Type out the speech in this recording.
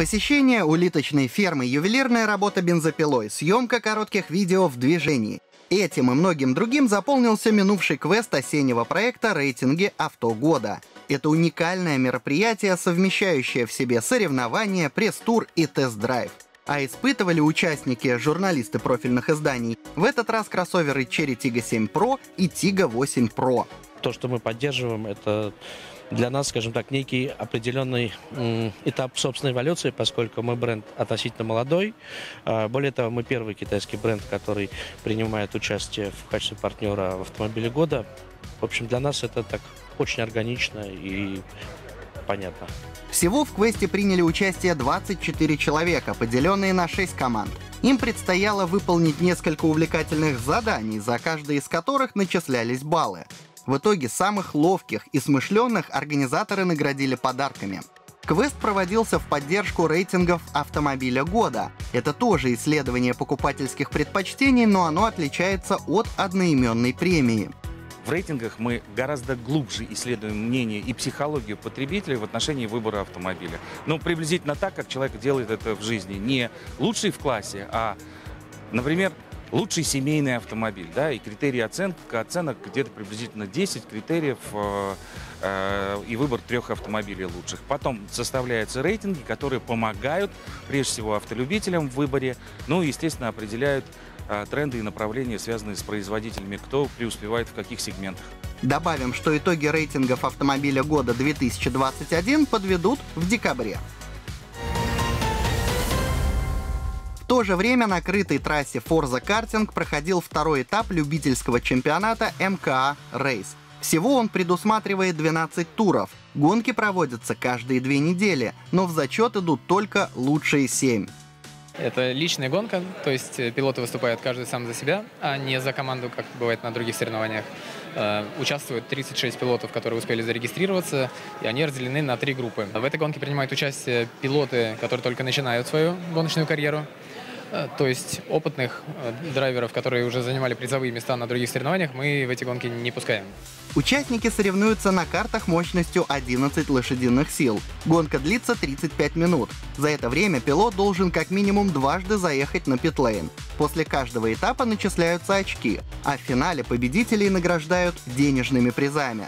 Посещение улиточной фермы, ювелирная работа бензопилой, съемка коротких видео в движении. Этим и многим другим заполнился минувший квест осеннего проекта «Рейтинги авто года». Это уникальное мероприятие, совмещающее в себе соревнования, пресс-тур и тест-драйв. А испытывали участники, журналисты профильных изданий, в этот раз кроссоверы Chery Tiggo 7 Pro и Tiggo 8 Pro. То, что мы поддерживаем, это для нас, скажем так, некий определенный этап собственной эволюции, поскольку мы бренд относительно молодой. Более того, мы первый китайский бренд, который принимает участие в качестве партнера в «Автомобиле года». В общем, для нас это так очень органично и понятно. Всего в квесте приняли участие 24 человека, поделенные на 6 команд. Им предстояло выполнить несколько увлекательных заданий, за каждое из которых начислялись баллы. В итоге самых ловких и смышленных организаторы наградили подарками. Квест проводился в поддержку рейтингов «Автомобиля года». Это тоже исследование покупательских предпочтений, но оно отличается от одноименной премии. В рейтингах мы гораздо глубже исследуем мнение и психологию потребителей в отношении выбора автомобиля. Но приблизительно так, как человек делает это в жизни. Не лучший в классе, а, например, лучший семейный автомобиль, да, и критерии оценок где-то приблизительно 10 критериев и выбор 3 автомобилей лучших. Потом составляются рейтинги, которые помогают, прежде всего, автолюбителям в выборе, ну и, естественно, определяют тренды и направления, связанные с производителями, кто преуспевает в каких сегментах. Добавим, что итоги рейтингов «Автомобиля года 2021» подведут в декабре. В то же время на крытой трассе Forza Karting проходил второй этап любительского чемпионата MKA Race. Всего он предусматривает 12 туров. Гонки проводятся каждые 2 недели, но в зачет идут только лучшие 7. Это личная гонка, то есть пилоты выступают каждый сам за себя, а не за команду, как бывает на других соревнованиях. Участвуют 36 пилотов, которые успели зарегистрироваться, и они разделены на 3 группы. В этой гонке принимают участие пилоты, которые только начинают свою гоночную карьеру, то есть опытных драйверов, которые уже занимали призовые места на других соревнованиях, мы в эти гонки не пускаем. Участники соревнуются на картах мощностью 11 лошадиных сил. Гонка длится 35 минут. За это время пилот должен как минимум дважды заехать на питлейн. После каждого этапа начисляются очки, а в финале победителей награждают денежными призами.